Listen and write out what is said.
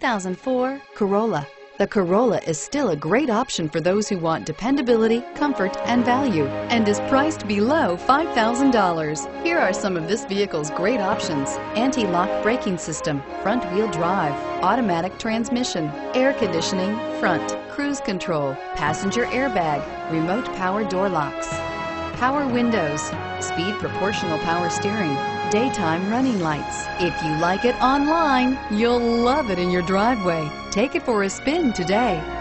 2004 Corolla. The Corolla is still a great option for those who want dependability, comfort, and value, and is priced below $5,000. Here are some of this vehicle's great options: anti-lock braking system, front-wheel drive, automatic transmission, air conditioning, front, cruise control, passenger airbag, remote power door locks, power windows, speed proportional power steering, daytime running lights. If you like it online, you'll love it in your driveway. Take it for a spin today.